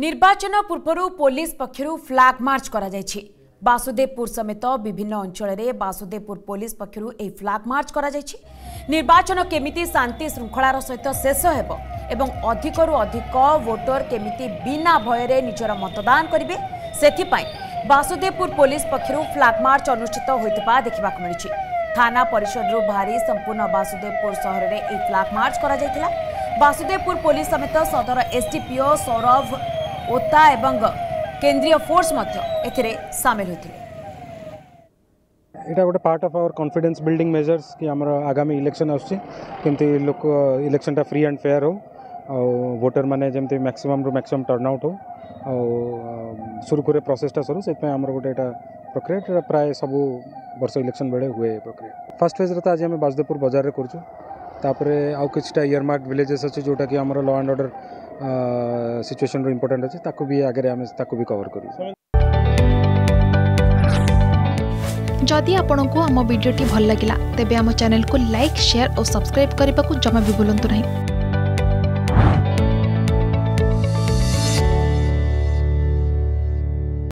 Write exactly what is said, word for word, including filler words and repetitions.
निर्वाचन पूर्व पुलिस पक्षरु फ्लैग मार्च करा जायछि। बासुदेवपुर समेत विभिन्न अंचल में बासुदेवपुर पुलिस पक्षरु ए फ्लैग मार्च करा जायछि। निर्वाचन केमिति शांति श्रृंखलार सहित शेष हेबो एवं अधिकरु अधिक वोटर केमिति बिना भय रे निजरा मतदान करिवे सेथिपाई बासुदेवपुर पुलिस पक्षरु फ्लैग मार्च अनुष्ठित होइतबा देखिबाक मिलिछि। थाना परिषद भारी संपूर्ण बासुदेवपुर शहर में ए फ्लैग मार्च करा जायतिला। बासुदेवपुर पुलिस समेत सदर एसडीपीओ सौरभ ओता एवं केंद्रीय फोर्स मध्य सामिल होते। गोटे part of our confidence building measures कि आम आगामी इलेक्शन आसमती लोक इलेक्शन फ्री एंड फेयर हो, वोटर मैंने जमी मैक्सिमम रु मैक्सिमम टर्नआउट हो सुरखुरे प्रोसेसटा सर से गोटे प्रक्रिया प्राय सब वर्ष इलेक्शन बेले हुए प्रक्रिया। फर्स्ट फेज तो आज आम बासुदेवपुर बजार में करूँ, तापरे आउ किछटा इयरमार्क विलेजेस अच्छे जोटा कि आमर लॉ एंड ऑर्डर सिचुएशन रो इंपोर्टेंट अछि, ताकू भी आगे आमे ताकू भी कवर करू। जदि आपण को हम वीडियो टी भल लागिला तेबे हम चैनल को लाइक शेयर और सब्सक्राइब करबा को जमा भी भूलंतु नहीं।